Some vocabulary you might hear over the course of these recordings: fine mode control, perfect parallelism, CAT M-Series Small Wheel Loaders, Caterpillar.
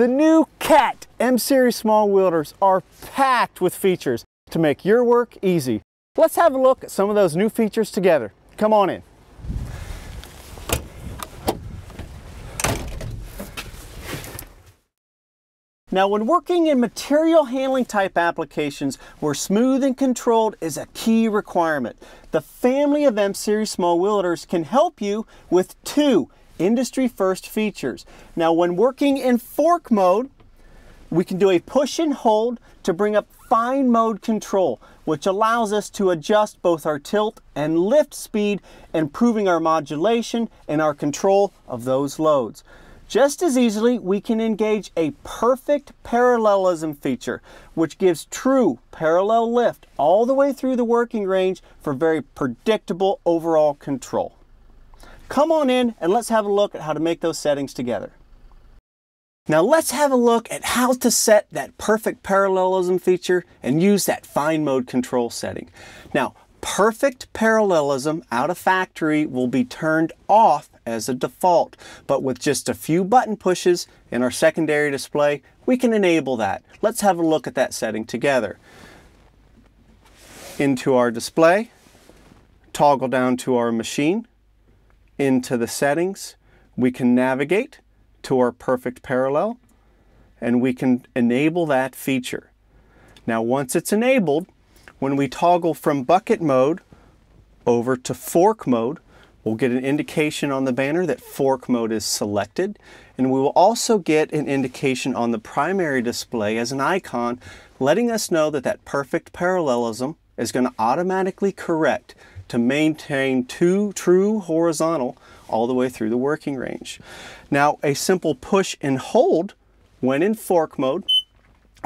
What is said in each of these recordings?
The new CAT M-Series Small Wheel Loaders are packed with features to make your work easy. Let's have a look at some of those new features together. Come on in. Now, when working in material handling type applications where smooth and controlled is a key requirement, the family of M-Series Small Wheel Loaders can help you with two industry first features. Now, when working in fork mode, we can do a push and hold to bring up fine mode control, which allows us to adjust both our tilt and lift speed, improving our modulation and our control of those loads. Just as easily, we can engage a perfect parallelism feature, which gives true parallel lift all the way through the working range for very predictable overall control. Come on in and let's have a look at how to make those settings together. Now let's have a look at how to set that perfect parallelism feature and use that fine mode control setting. Now, perfect parallelism out of factory will be turned off as a default, but with just a few button pushes in our secondary display, we can enable that. Let's have a look at that setting together. Into our display, toggle down to our machine, into the settings, we can navigate to our perfect parallel, and we can enable that feature. Now, once it's enabled, when we toggle from bucket mode over to fork mode, we'll get an indication on the banner that fork mode is selected, and we will also get an indication on the primary display as an icon, letting us know that that perfect parallelism is going to automatically correct to maintain true horizontal all the way through the working range. Now, a simple push and hold when in fork mode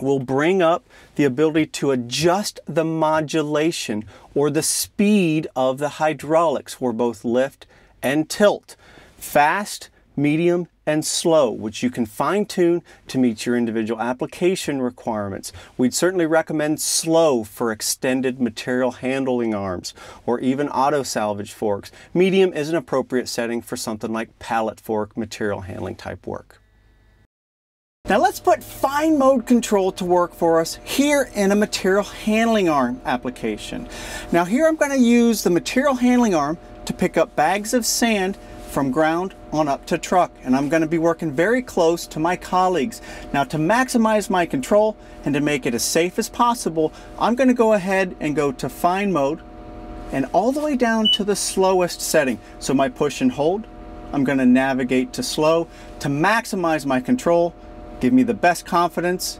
will bring up the ability to adjust the modulation or the speed of the hydraulics for both lift and tilt, fast, medium, and slow, which you can fine-tune to meet your individual application requirements. We'd certainly recommend slow for extended material handling arms or even auto salvage forks. Medium is an appropriate setting for something like pallet fork material handling type work. Now let's put fine mode control to work for us here in a material handling arm application. Now here I'm going to use the material handling arm to pick up bags of sand from ground on up to truck, and I'm going to be working very close to my colleagues. Now, to maximize my control and to make it as safe as possible, I'm going to go ahead and go to fine mode and all the way down to the slowest setting. So my push and hold, I'm going to navigate to slow to maximize my control, give me the best confidence,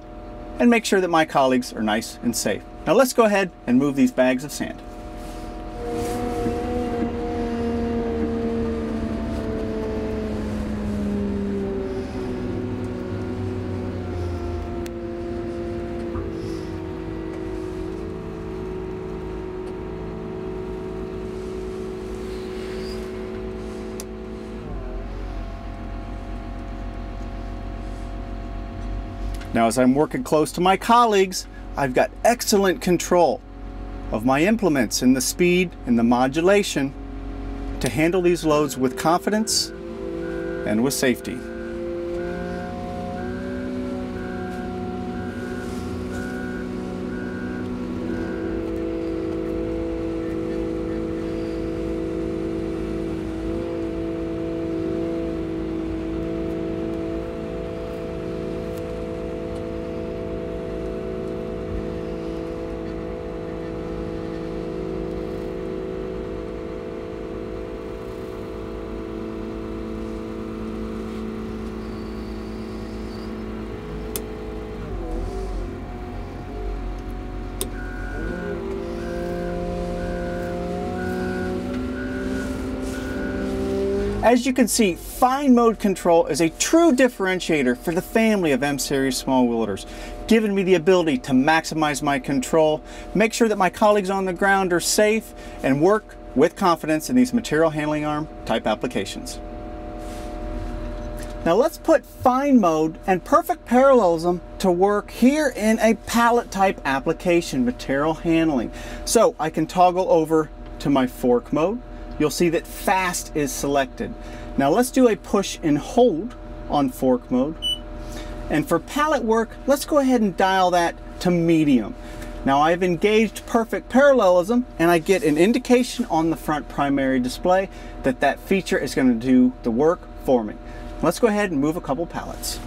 and make sure that my colleagues are nice and safe. Now let's go ahead and move these bags of sand. Now, as I'm working close to my colleagues, I've got excellent control of my implements and the speed and the modulation to handle these loads with confidence and with safety. As you can see, fine mode control is a true differentiator for the family of M-Series Small Wheel Loaders, giving me the ability to maximize my control, make sure that my colleagues on the ground are safe, and work with confidence in these material handling arm type applications. Now let's put fine mode and perfect parallelism to work here in a pallet type application, material handling. So I can toggle over to my fork mode. You'll see that fast is selected. Now let's do a push and hold on fork mode, And for pallet work, let's go ahead and dial that to medium. Now I've engaged perfect parallelism and I get an indication on the front primary display that that feature is going to do the work for me. Let's go ahead and move a couple pallets.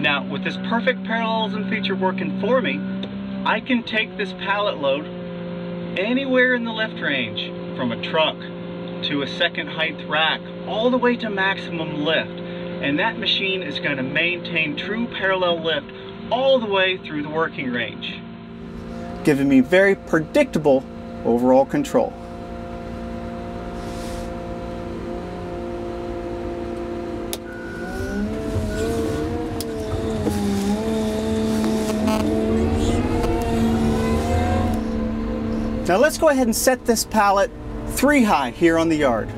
Now, with this perfect parallelism feature working for me, I can take this pallet load anywhere in the lift range, from a truck to a second height rack, all the way to maximum lift. And that machine is going to maintain true parallel lift all the way through the working range, giving me very predictable overall control. Now let's go ahead and set this pallet 3 high here on the yard.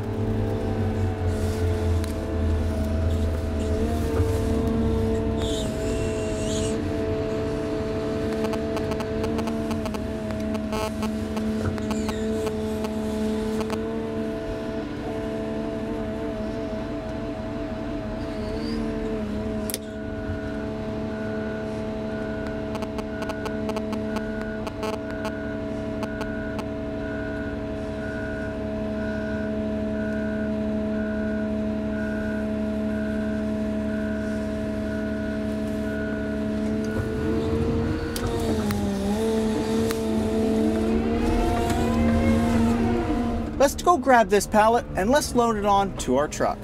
Let's go grab this pallet and let's load it on to our truck.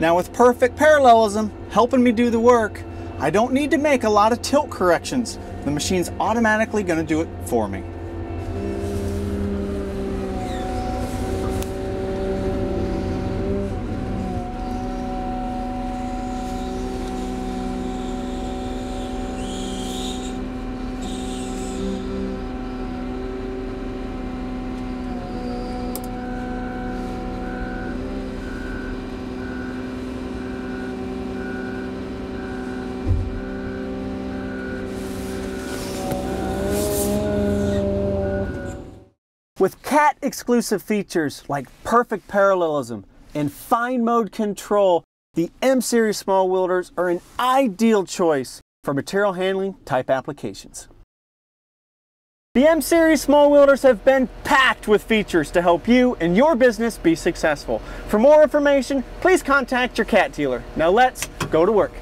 Now with perfect parallelism helping me do the work, I don't need to make a lot of tilt corrections. The machine's automatically going to do it for me. With CAT exclusive features like perfect parallelism and fine mode control, the M-Series small wheel loaders are an ideal choice for material handling type applications. The M-Series small wheel loaders have been packed with features to help you and your business be successful. For more information, please contact your CAT dealer. Now let's go to work.